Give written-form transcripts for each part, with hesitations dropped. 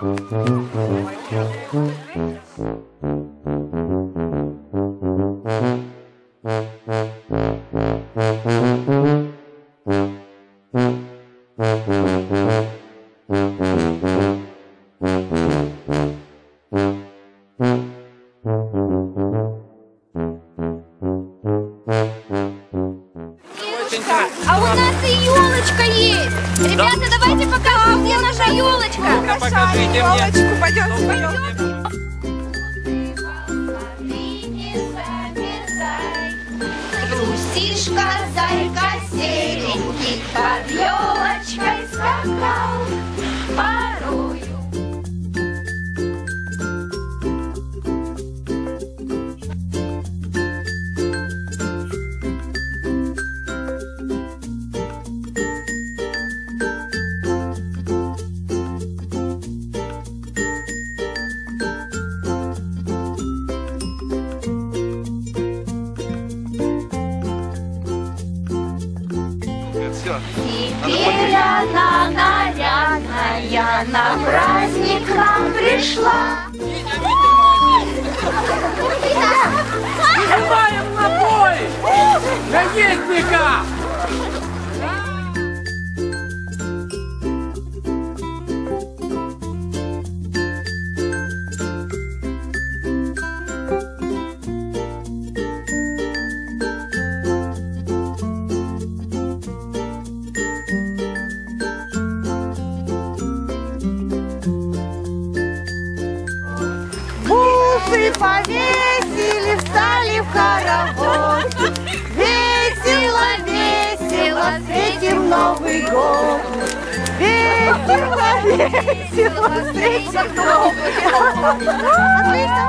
А у нас и елочка есть! Ребята, давайте покажем, где наша елочка! Ну-ка, покажите елочку, пойдемте, пойдемте! Трусишка, зайка, серенький, под елочкой скакал, порою. Теперь она нарядная, на праздник к нам пришла. Снимаем на бой! Наездника! Повесили, встали в хоровод. Весело, весело, встретим Новый год. Весело, весело, встретим Новый год. Отлично!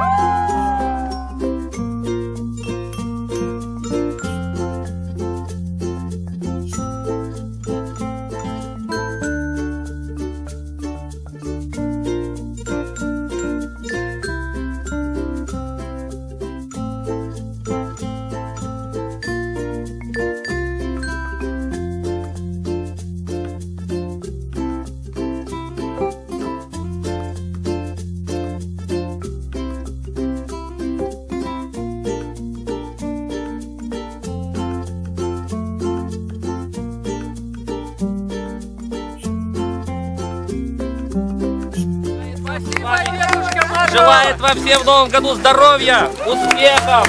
Желает вам всем в новом году здоровья, успехов,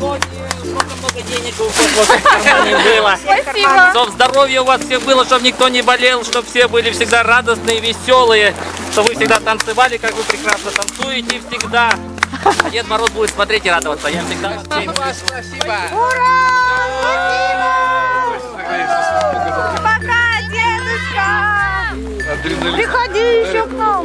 много денег у вас не было. Спасибо. Чтобы здоровье у вас всех было, чтобы никто не болел, чтобы все были всегда радостные, веселые, чтобы вы всегда танцевали, как вы прекрасно танцуете всегда. Дед Мороз будет смотреть и радоваться. Я всегда. Спасибо. Спасибо. Ура! Пока, дедушка. Приходи еще к нам.